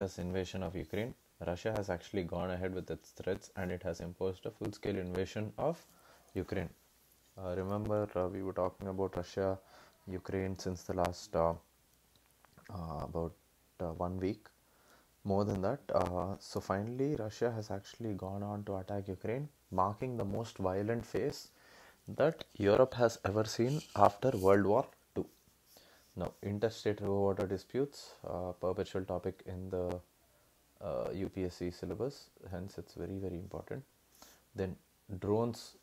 Russia's invasion of Ukraine, Russia has actually gone ahead with its threats and it has imposed a full-scale invasion of Ukraine. Remember, we were talking about Russia, Ukraine since the last about 1 week. More than that, so finally Russia has actually gone on to attack Ukraine, marking the most violent phase that Europe has ever seen after World War II. Now, interstate river water disputes, perpetual topic in the UPSC syllabus, hence it's very, very important. Then drones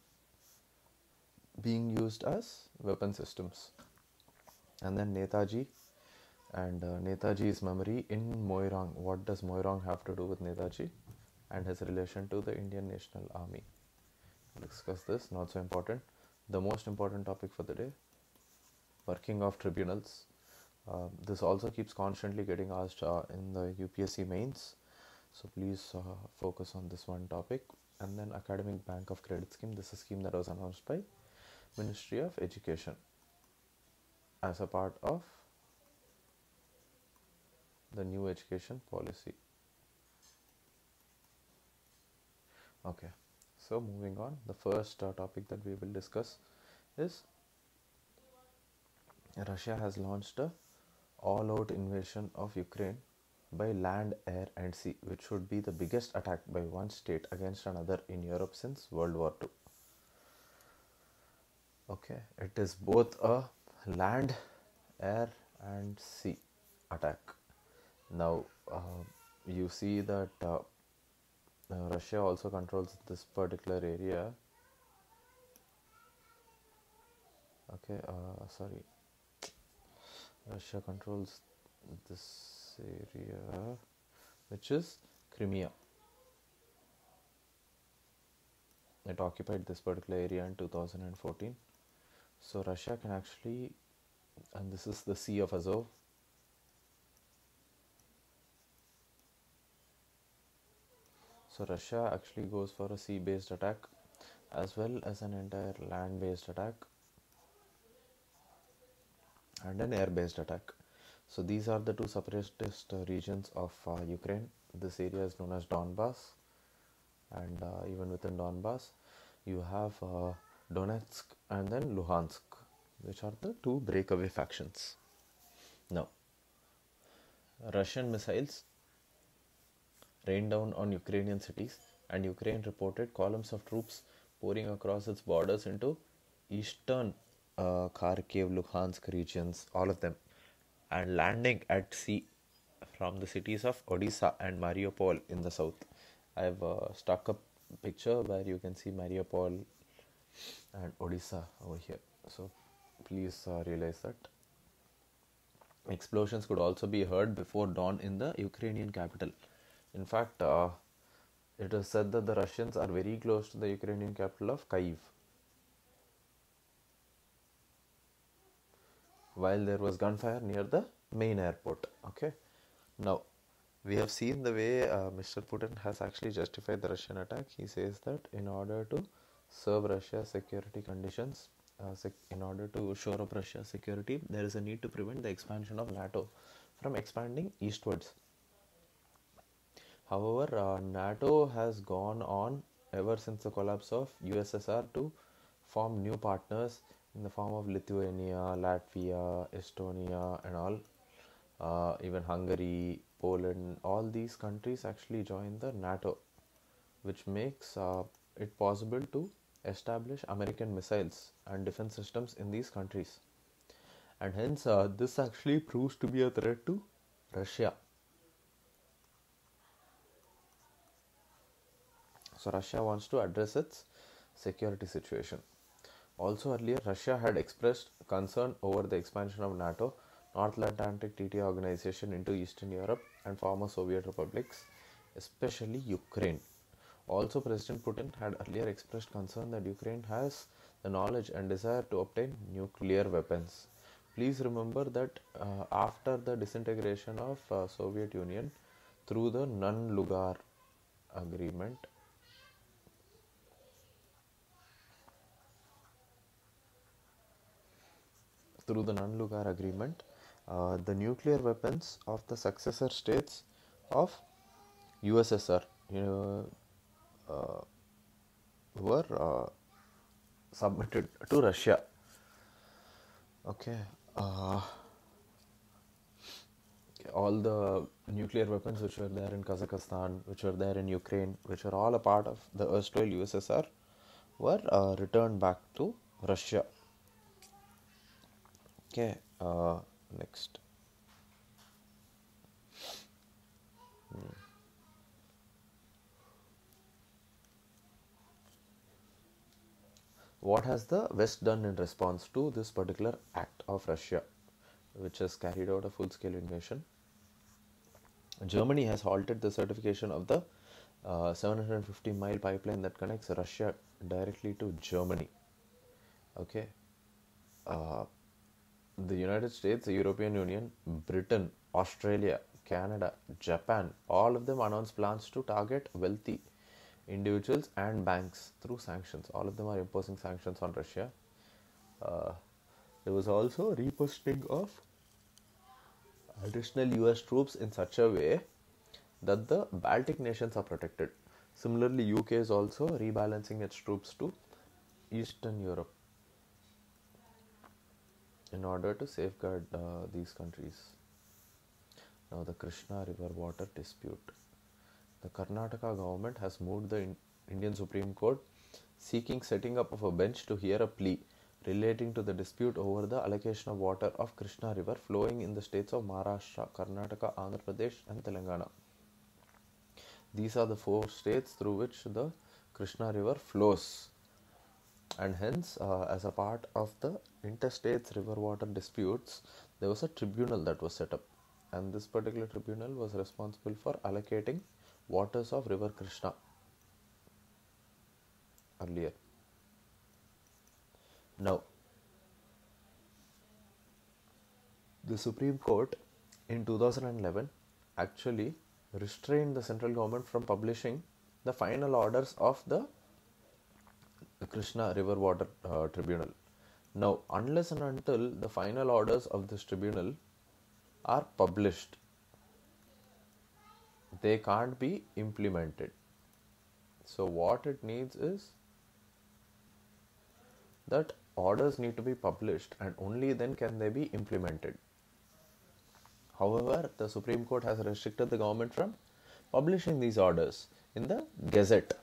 being used as weapon systems. And then Netaji and Netaji's memory in Moirang. What does Moirang have to do with Netaji and his relation to the Indian National Army? We'll discuss this, not so important. The most important topic for the day, working of tribunals. This also keeps constantly getting asked in the UPSC mains. So please focus on this one topic. And then Academic Bank of Credit Scheme. This is a scheme that was announced by Ministry of Education as a part of the new education policy. Okay, so moving on, the first topic that we will discuss is Russia has launched a all-out invasion of Ukraine by land, air and sea, which should be the biggest attack by one state against another in Europe since World War II. Okay, it is both a land, air and sea attack. Now, you see that Russia also controls this particular area. Okay, sorry. Russia controls this area, which is Crimea. It occupied this particular area in 2014. So Russia can actually, and this is the Sea of Azov. So Russia actually goes for a sea-based attack as well as an entire land-based attack and an air-based attack. So these are the two separatist regions of Ukraine. This area is known as Donbass, and even within Donbass you have Donetsk and then Luhansk, which are the two breakaway factions. Now, Russian missiles rained down on Ukrainian cities, and Ukraine reported columns of troops pouring across its borders into eastern Kharkiv, Luhansk regions, all of them, and landing at sea from the cities of Odessa and Mariupol in the south. I have stuck a picture where you can see Mariupol and Odessa over here, so please realize that. Explosions could also be heard before dawn in the Ukrainian capital. In fact, it is said that the Russians are very close to the Ukrainian capital of Kyiv. While there was gunfire near the main airport. Okay. Now, we have seen the way Mr. Putin has actually justified the Russian attack. He says that in order to serve Russia's security conditions, in order to shore up Russia's security, there is a need to prevent the expansion of NATO from expanding eastwards. However, NATO has gone on ever since the collapse of USSR to form new partners in the form of Lithuania, Latvia, Estonia and all, even Hungary, Poland, all these countries actually join the NATO, which makes it possible to establish American missiles and defense systems in these countries. And hence, this actually proves to be a threat to Russia. So Russia wants to address its security situation. Also earlier, Russia had expressed concern over the expansion of NATO, North Atlantic Treaty Organization into Eastern Europe and former Soviet republics, especially Ukraine. Also, President Putin had earlier expressed concern that Ukraine has the knowledge and desire to obtain nuclear weapons. Please remember that after the disintegration of Soviet Union through the Nunn-Lugar Agreement, the nuclear weapons of the successor states of USSR, were submitted to Russia. Okay. All the nuclear weapons which were there in Kazakhstan, which were there in Ukraine, which were all a part of the erstwhile USSR, were returned back to Russia. Okay, next. What has the West done in response to this particular act of Russia, which has carried out a full-scale invasion? Germany has halted the certification of the 750-mile pipeline that connects Russia directly to Germany. Okay. The United States, the European Union, Britain, Australia, Canada, Japan, all of them announced plans to target wealthy individuals and banks through sanctions. All of them are imposing sanctions on Russia. There was also reposting of additional US troops in such a way that the Baltic nations are protected. Similarly, UK is also rebalancing its troops to Eastern Europe in order to safeguard these countries. Now, the Krishna River water dispute. The Karnataka government has moved the Indian Supreme Court seeking setting up of a bench to hear a plea relating to the dispute over the allocation of water of Krishna River flowing in the states of Maharashtra, Karnataka, Andhra Pradesh and Telangana. These are the four states through which the Krishna River flows, and hence as a part of the Interstate River Water Disputes, there was a tribunal that was set up, and this particular tribunal was responsible for allocating waters of River Krishna earlier. Now, the Supreme Court in 2011 actually restrained the central government from publishing the final orders of the Krishna River Water Tribunal. Now, unless and until the final orders of this tribunal are published, they can't be implemented. So, what it needs is that orders need to be published, and only then can they be implemented. However, the Supreme Court has restricted the government from publishing these orders in the Gazette,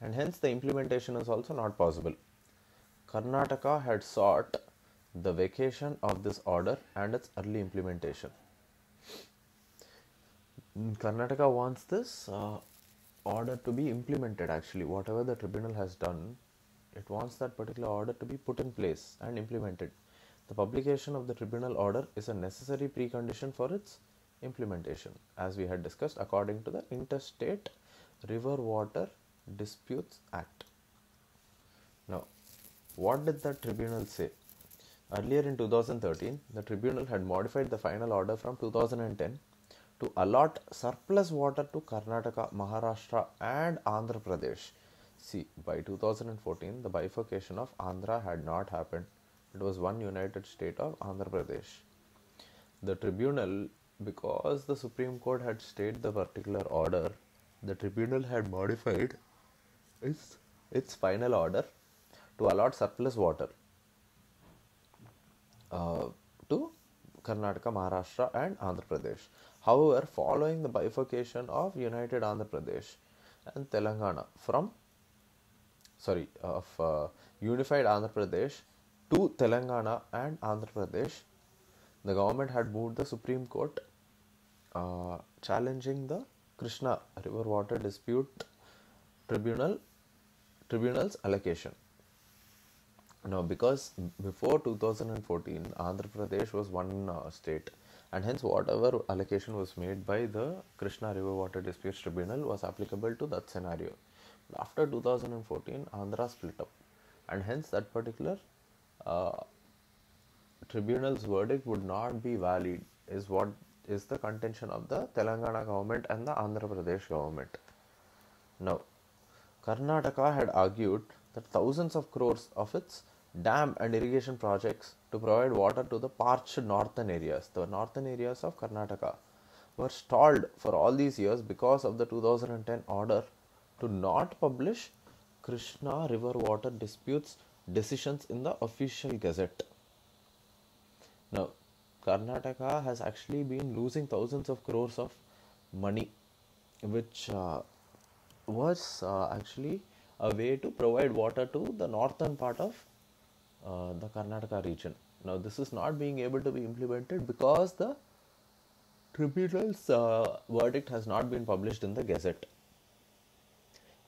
and hence the implementation is also not possible. Karnataka had sought the vacation of this order and its early implementation. Karnataka wants this order to be implemented, actually, whatever the tribunal has done. It wants that particular order to be put in place and implemented. The publication of the tribunal order is a necessary precondition for its implementation, as we had discussed, according to the Interstate River Water Disputes Act. Now, what did the tribunal say? Earlier in 2013, the tribunal had modified the final order from 2010 to allot surplus water to Karnataka, Maharashtra and Andhra Pradesh. See, by 2014, the bifurcation of Andhra had not happened. It was one united state of Andhra Pradesh. The tribunal, because the Supreme Court had stayed the particular order, the tribunal had modified its final order to allot surplus water to Karnataka, Maharashtra and Andhra Pradesh. However, following the bifurcation of United Andhra Pradesh and Telangana from Unified Andhra Pradesh to Telangana and Andhra Pradesh, the government had moved the Supreme Court challenging the Krishna River Water Dispute Tribunal's allocation. Now, because before 2014, Andhra Pradesh was one state, and hence whatever allocation was made by the Krishna River Water Disputes Tribunal was applicable to that scenario. After 2014, Andhra split up, and hence that particular tribunal's verdict would not be valid, is what is the contention of the Telangana government and the Andhra Pradesh government. Now, Karnataka had argued that thousands of crores of its dam and irrigation projects to provide water to the parched northern areas of Karnataka, were stalled for all these years because of the 2010 order to not publish Krishna River Water Disputes decisions in the official gazette. Now, Karnataka has actually been losing thousands of crores of money, which was actually a way to provide water to the northern part of the Karnataka region. Now, this is not being able to be implemented because the tribunal's verdict has not been published in the gazette.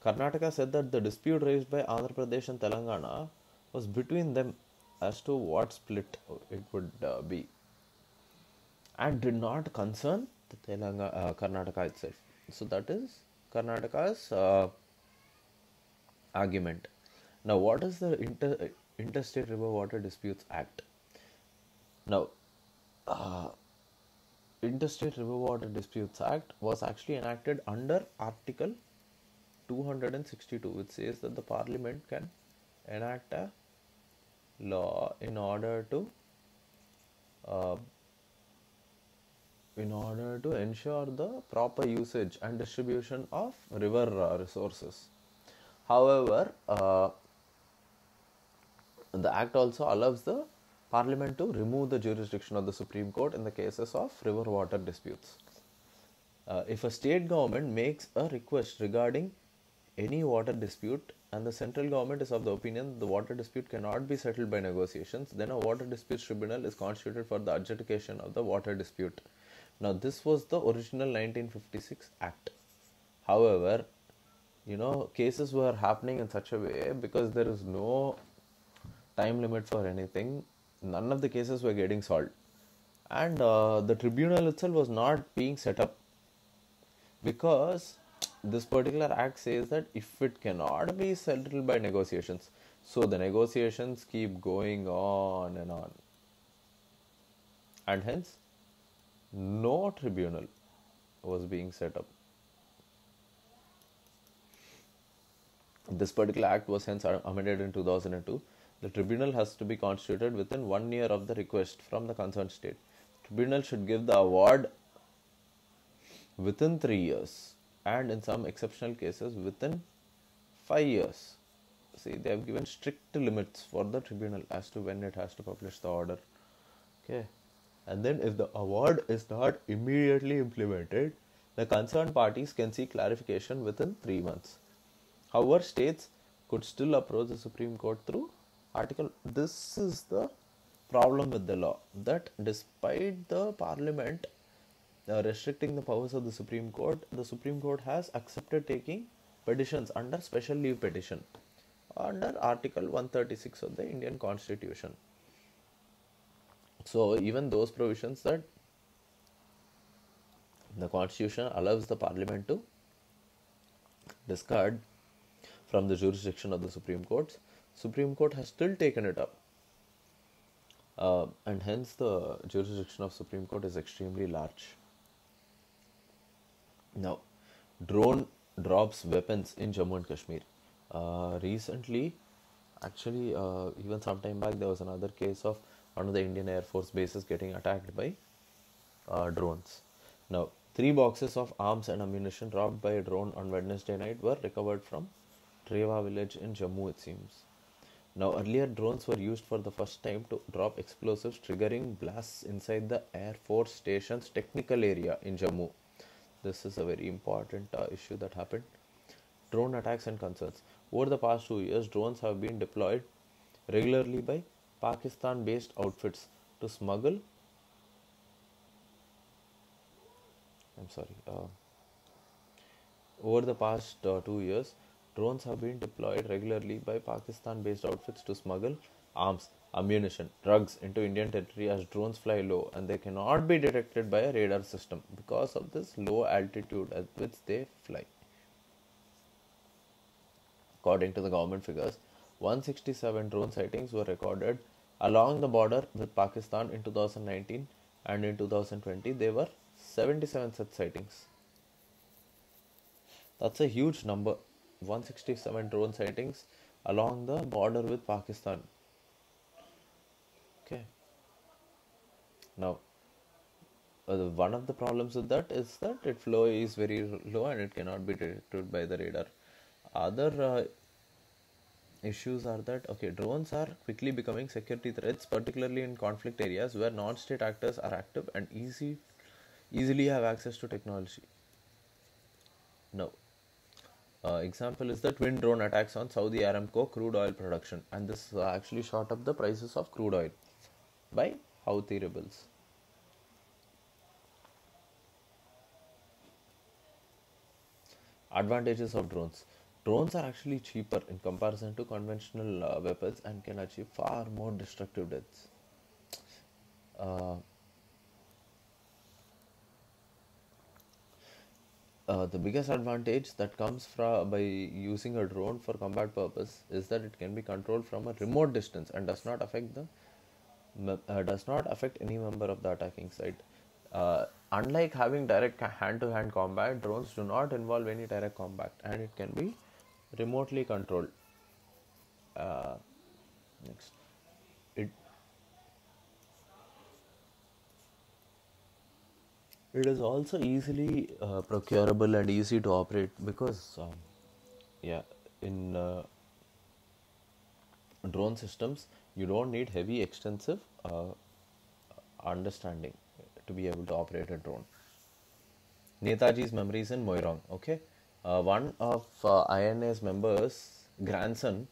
Karnataka said that the dispute raised by Andhra Pradesh and Telangana was between them as to what split it would be, and did not concern the Karnataka itself. So that is Karnataka's argument. Now, what is the Interstate River Water Disputes Act? Now, Interstate River Water Disputes Act was actually enacted under Article 262, which says that the Parliament can enact a law in order to ensure the proper usage and distribution of river resources. However, the Act also allows the Parliament to remove the jurisdiction of the Supreme Court in the cases of river water disputes. If a state government makes a request regarding any water dispute and the central government is of the opinion that the water dispute cannot be settled by negotiations, then a water disputes tribunal is constituted for the adjudication of the water dispute. Now, this was the original 1956 Act. However, you know, cases were happening in such a way because there is no time limit for anything. None of the cases were getting solved, and the tribunal itself was not being set up, because this particular act says that if it cannot be settled by negotiations, so the negotiations keep going on and on, and hence no tribunal was being set up. This particular act was hence amended in 2002. The tribunal has to be constituted within 1 year of the request from the concerned state. The tribunal should give the award within 3 years, and in some exceptional cases within 5 years. See, they have given strict limits for the tribunal as to when it has to publish the order. Okay. And then if the award is not immediately implemented, the concerned parties can seek clarification within 3 months. However, states could still approach the Supreme Court through article. This is the problem with the law, that despite the Parliament restricting the powers of the Supreme Court, the Supreme Court has accepted taking petitions under special leave petition under Article 136 of the Indian Constitution. So even those provisions that the Constitution allows the Parliament to discard from the jurisdiction of the Supreme Court has still taken it up, and hence the jurisdiction of Supreme Court is extremely large. Now, drone drops weapons in Jammu and Kashmir. Recently, actually, even some time back, there was another case of one of the Indian Air Force bases getting attacked by drones. Now, 3 boxes of arms and ammunition dropped by a drone on Wednesday night were recovered from Trewa village in Jammu, it seems. Now, earlier drones were used for the first time to drop explosives, triggering blasts inside the Air Force Station's technical area in Jammu. This is a very important issue that happened. Drone attacks and concerns. Over the past 2 years, drones have been deployed regularly by Pakistan-based outfits to smuggle arms, ammunition, drugs into Indian territory, as drones fly low and they cannot be detected by a radar system because of this low altitude at which they fly. According to the government figures, 167 drone sightings were recorded along the border with Pakistan in 2019, and in 2020 there were 77 such sightings. That's a huge number. 167 drone sightings along the border with Pakistan. Okay. Now, one of the problems with that is that its flow is very low and it cannot be detected by the radar. Other issues are that, okay, drones are quickly becoming security threats, particularly in conflict areas where non-state actors are active and easily have access to technology. Now, example is the twin drone attacks on Saudi Aramco crude oil production, and this actually shot up the prices of crude oil by Houthi rebels. Advantages of drones. Drones are actually cheaper in comparison to conventional weapons and can achieve far more destructive deaths. The biggest advantage that comes by using a drone for combat purpose is that it can be controlled from a remote distance and does not affect any member of the attacking side. Unlike having direct hand-to-hand combat, drones do not involve any direct combat and it can be remotely controlled. Next. It is also easily procurable and easy to operate because, in drone systems, you don't need heavy, extensive understanding to be able to operate a drone. Netaji's memories in Moirang. Okay, one of INA's members' grandson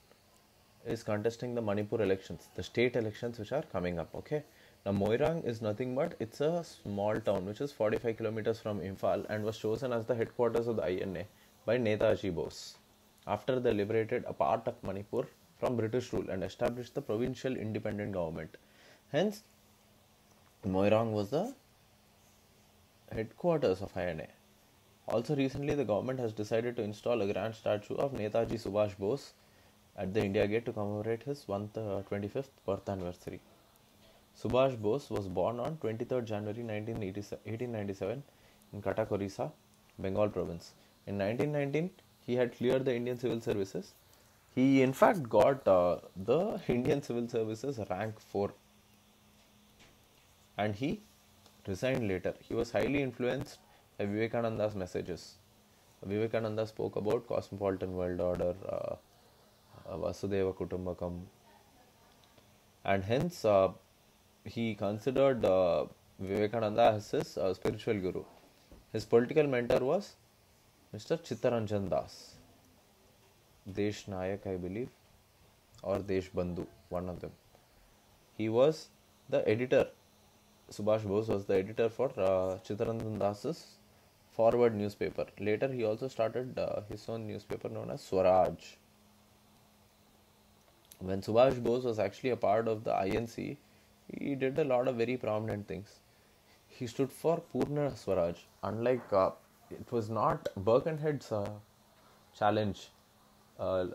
is contesting the Manipur elections, the state elections which are coming up. Okay. Now, Moirang is nothing but it's a small town which is 45 kilometers from Imphal and was chosen as the headquarters of the INA by Netaji Bose after they liberated a part of Manipur from British rule and established the provincial independent government. Hence, Moirang was the headquarters of INA. Also, recently the government has decided to install a grand statue of Netaji Subhash Bose at the India Gate to commemorate his 125th birth anniversary. Subhash Bose was born on 23rd January 1897 in Cuttack, Odessa, Bengal province. In 1919, he had cleared the Indian Civil Services. He, in fact, got the Indian Civil Services rank 4. And he resigned later. He was highly influenced by Vivekananda's messages. Vivekananda spoke about cosmopolitan world order, Vasudeva Kutumbakam. And hence, he considered Vivekananda as his spiritual guru. His political mentor was Mr. Chittaranjan Das, Desh Nayak, I believe, or Desh Bandhu, one of them. He was the editor. Subhash Bose was the editor for Chittaranjan Das's Forward newspaper. Later, he also started his own newspaper known as Swaraj. When Subhash Bose was actually a part of the INC, he did a lot of very prominent things. He stood for Purna Swaraj. Unlike, it was not Birkenhead's challenge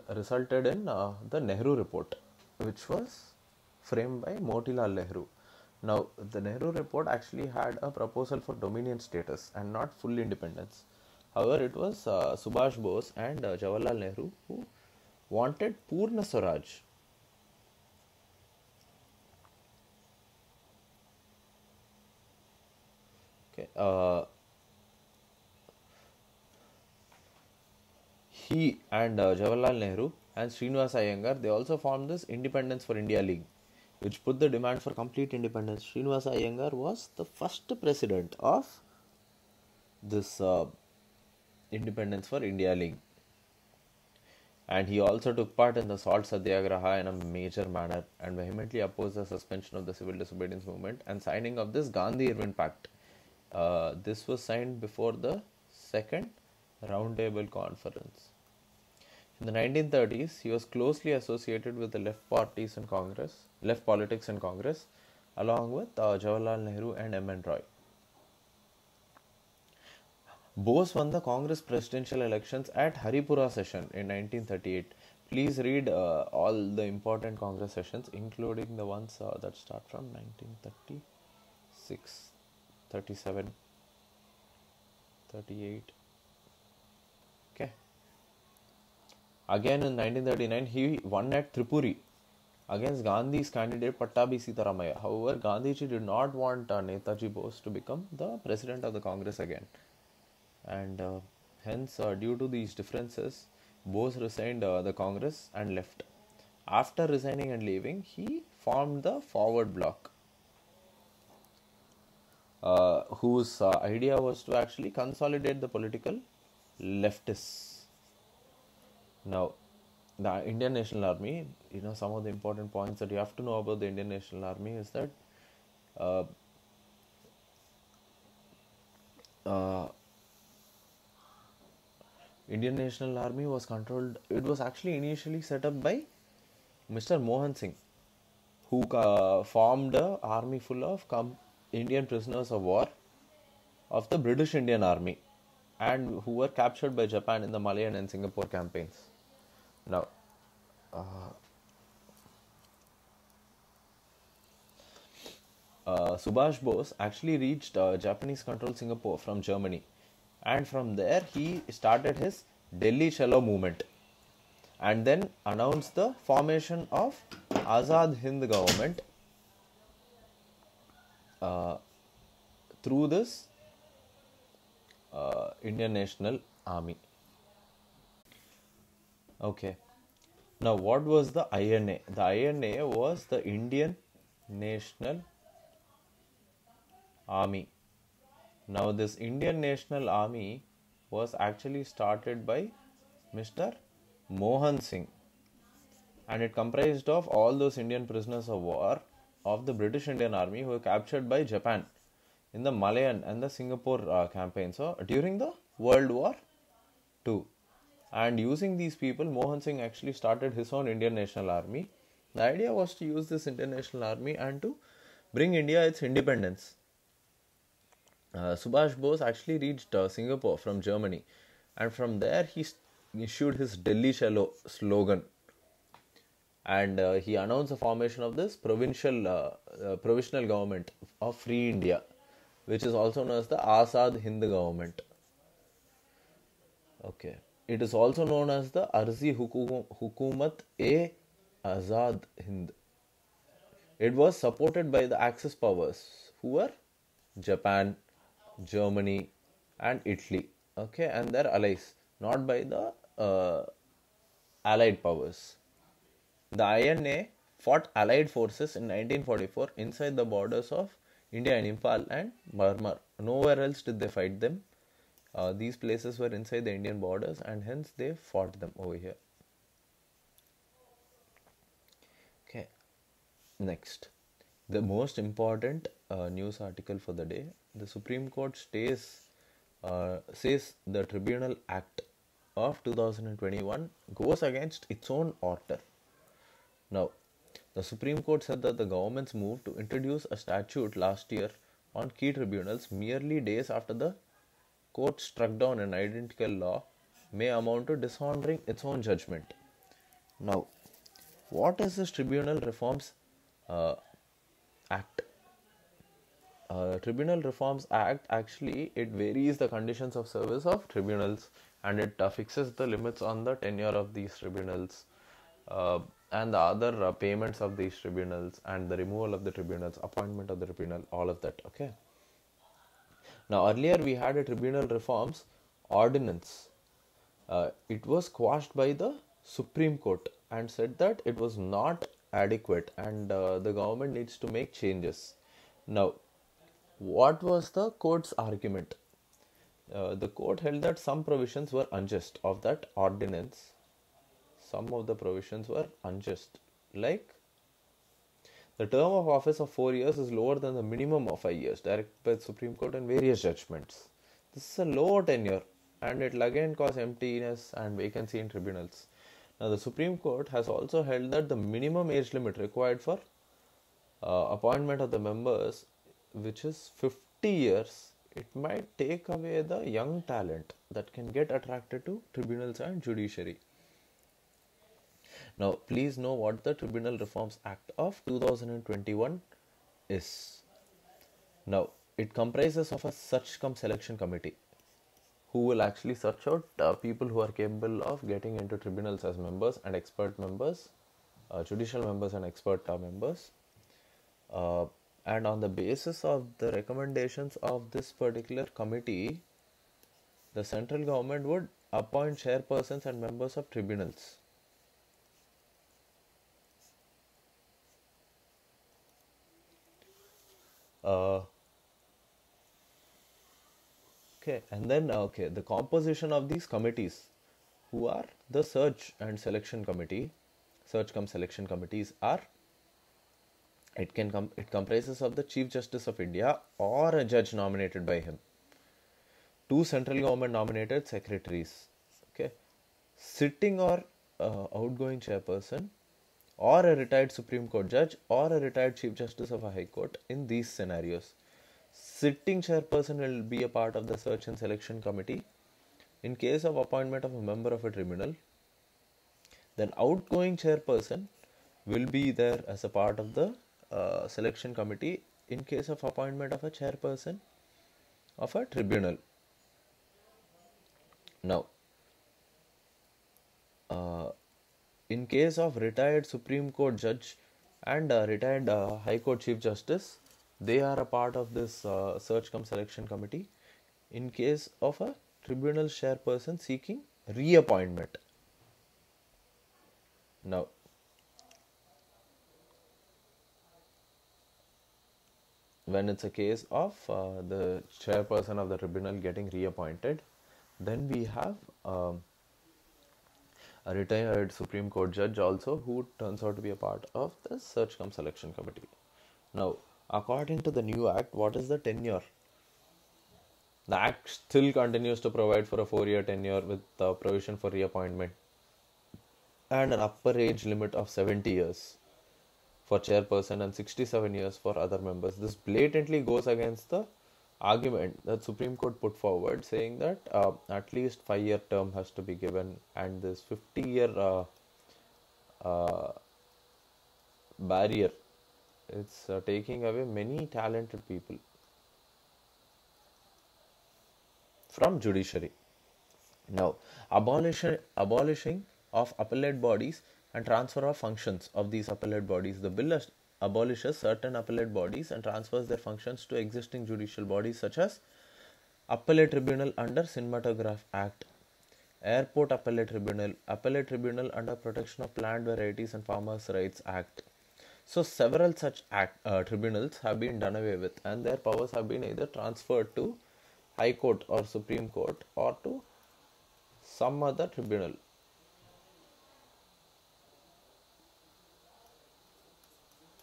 resulted in the Nehru Report, which was framed by Motilal Nehru. Now, the Nehru Report actually had a proposal for dominion status and not full independence. However, it was Subhash Bose and Jawaharlal Nehru who wanted Purna Swaraj. He and Jawaharlal Nehru and Srinivasa Iyengar, they also formed this Independence for India League, which put the demand for complete independence. Srinivasa Iyengar was the first president of this Independence for India League. And he also took part in the Salt Satyagraha in a major manner and vehemently opposed the suspension of the civil disobedience movement and signing of this Gandhi-Irwin Pact. This was signed before the second roundtable conference. In the 1930s, he was closely associated with the left politics in Congress, along with Jawaharlal Nehru and M.N. Roy. Bose won the Congress presidential elections at Haripura session in 1938. Please read all the important Congress sessions, including the ones that start from 1936. 37, 38, okay. Again in 1939, he won at Tripuri against Gandhi's candidate Pattabi Sitaramaiah. However, Gandhiji did not want Netaji Bose to become the president of the Congress again. And hence, due to these differences, Bose resigned the Congress and left. After resigning and leaving, he formed the Forward Bloc, whose idea was to actually consolidate the political leftists. Now, the Indian National Army, you know, some of the important points that you have to know about the Indian National Army is that Indian National Army was controlled, it was actually initially set up by Mr. Mohan Singh, who formed an army full of Indian prisoners of war of the British Indian Army and who were captured by Japan in the Malayan and Singapore campaigns. Now, Subhash Bose actually reached Japanese-controlled Singapore from Germany, and from there he started his Delhi Chalo movement and then announced the formation of Azad Hind government. Through this Indian National Army. Okay. Now, what was the INA? The INA was the Indian National Army. Now, this Indian National Army was actually started by Mr. Mohan Singh, and it comprised of all those Indian prisoners of war of the British Indian Army who were captured by Japan in the Malayan and the Singapore campaign, so during the World War II. And using these people, Mohan Singh actually started his own Indian National Army. The idea was to use this Indian National Army and to bring India its independence. Subhash Bose actually reached Singapore from Germany, and from there he issued his Delhi Chalo slogan. And he announced the formation of this provisional government of Free India, which is also known as the Azad Hind government. Okay, it is also known as the Arzi Hukumat-e-Azad Hind. It was supported by the Axis powers, who were Japan, Germany, and Italy. Okay, and their allies, not by the Allied powers. The INA fought Allied forces in 1944 inside the borders of India and Imphal and Burma. Nowhere else did they fight them. These places were inside the Indian borders, and hence they fought them over here. Okay, next. The most important news article for the day. The Supreme Court says the Tribunal Act of 2021 goes against its own order. Now, the Supreme Court said that the government's move to introduce a statute last year on key tribunals merely days after the court struck down an identical law may amount to dishonoring its own judgment. Now, what is this Tribunal Reforms Act? Tribunal Reforms Act, actually, it varies the conditions of service of tribunals, and it fixes the limits on the tenure of these tribunals, and the other payments of these tribunals, and the removal of the tribunals, appointment of the tribunal, all of that. Okay. Now, earlier we had a tribunal reforms ordinance. It was quashed by the Supreme Court and said that it was not adequate, and the government needs to make changes. Now, what was the court's argument? The court held that some provisions were unjust of that ordinance. Some of the provisions were unjust, like the term of office of 4 years is lower than the minimum of 5 years, directed by the Supreme Court in various judgments. This is a low tenure, and it will again cause emptiness and vacancy in tribunals. Now, the Supreme Court has also held that the minimum age limit required for appointment of the members, which is 50 years, it might take away the young talent that can get attracted to tribunals and judiciary. Now, please know what the Tribunal Reforms Act of 2021 is. Now, it comprises of a search cum selection committee who will actually search out people who are capable of getting into tribunals as members and expert members judicial members and expert members. And on the basis of the recommendations of this particular committee, the central government would appoint chairpersons and members of tribunals. Okay, the composition of these committees, who are the search and selection committee. Search cum selection committees are, it comprises of the Chief Justice of India or a judge nominated by him, two central government nominated secretaries, okay, sitting or outgoing chairperson, or a retired Supreme Court judge or a retired Chief Justice of a High Court. In these scenarios, sitting chairperson will be a part of the search and selection committee. In case of appointment of a member of a tribunal, then outgoing chairperson will be there as a part of the selection committee in case of appointment of a chairperson of a tribunal. Now, in case of retired Supreme Court judge and retired High Court Chief Justice, they are a part of this search cum selection committee. In case of a tribunal chairperson seeking reappointment. Now, when it's a case of the chairperson of the tribunal getting reappointed, then we have a retired Supreme Court judge also, who turns out to be a part of the search cum selection committee. Now, according to the new act, what is the tenure? The act still continues to provide for a 4-year tenure with the provision for reappointment and an upper age limit of 70 years for chairperson and 67 years for other members. This blatantly goes against the argument that Supreme Court put forward, saying that at least 5-year term has to be given, and this 50-year barrier, it's taking away many talented people from judiciary. Now, abolishing of appellate bodies and transfer of functions of these appellate bodies. The bill abolishes certain appellate bodies and transfers their functions to existing judicial bodies such as Appellate Tribunal under Cinematograph Act, Airport Appellate Tribunal under Protection of Plant Varieties and Farmers' Rights Act. So several such tribunals have been done away with, and their powers have been either transferred to High Court or Supreme Court or to some other tribunal.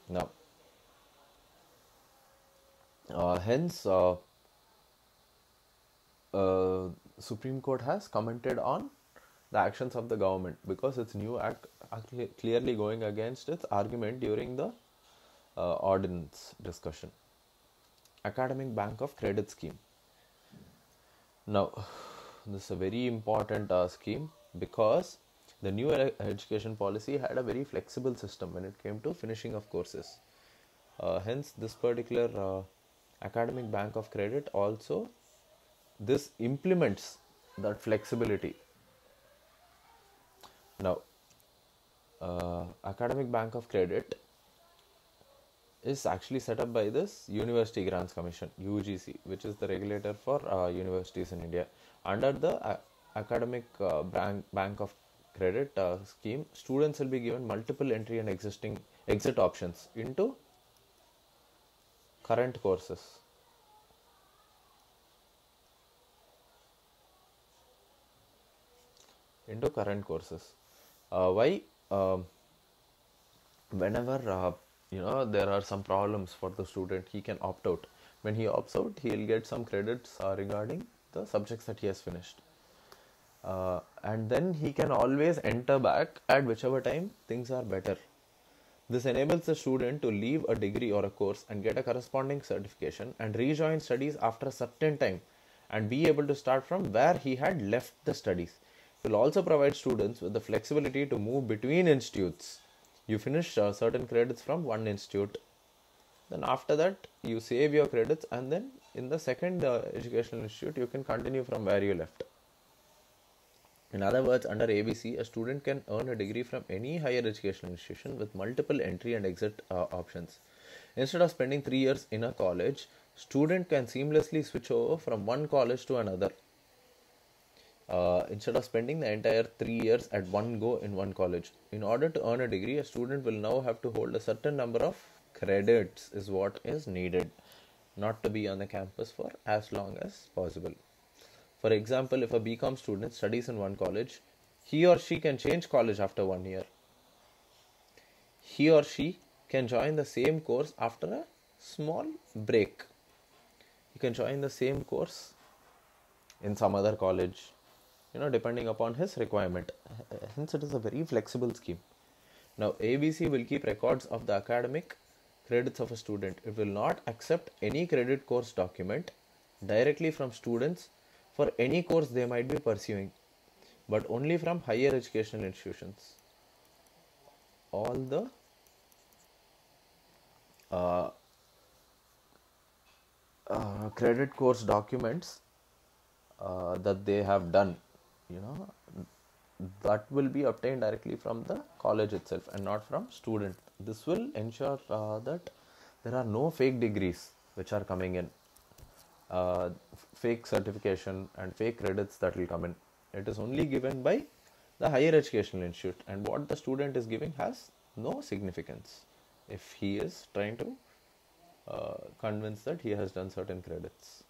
Now, hence, Supreme Court has commented on the actions of the government, because its new act clearly going against its argument during the ordinance discussion. Academic Bank of Credit Scheme. Now, this is a very important scheme, because the new education policy had a very flexible system when it came to finishing of courses. Hence, this particular Academic Bank of Credit also, this implements that flexibility. Now, Academic Bank of Credit is actually set up by this University Grants Commission, UGC, which is the regulator for universities in India. Under the Academic Bank of Credit scheme, students will be given multiple entry and exit options into current courses. Why? Whenever there are some problems for the student, he can opt out. When he opts out, he will get some credits regarding the subjects that he has finished. And then he can always enter back at whichever time things are better. This enables the student to leave a degree or a course and get a corresponding certification and rejoin studies after a certain time and be able to start from where he had left the studies. It will also provide students with the flexibility to move between institutes. You finish certain credits from one institute, then after that you save your credits, and then in the second educational institute you can continue from where you left. In other words, under ABC, a student can earn a degree from any higher educational institution with multiple entry and exit options. Instead of spending 3 years in a college, student can seamlessly switch over from one college to another. Instead of spending the entire 3 years at one go in one college. In order to earn a degree, a student will now have to hold a certain number of credits is what is needed, not to be on the campus for as long as possible. For example, if a BCom student studies in one college, he or she can change college after 1 year. He or she can join the same course after a small break. You can join the same course in some other college, depending upon his requirement. Hence, it is a very flexible scheme. Now, ABC will keep records of the academic credits of a student. It will not accept any credit course document directly from students for any course they might be pursuing, but only from higher educational institutions. All the credit course documents that they have done, that will be obtained directly from the college itself and not from student. This will ensure that there are no fake degrees which are coming in, fake certification and fake credits that will come in. It is only given by the higher educational institute, and what the student is giving has no significance if he is trying to convince that he has done certain credits.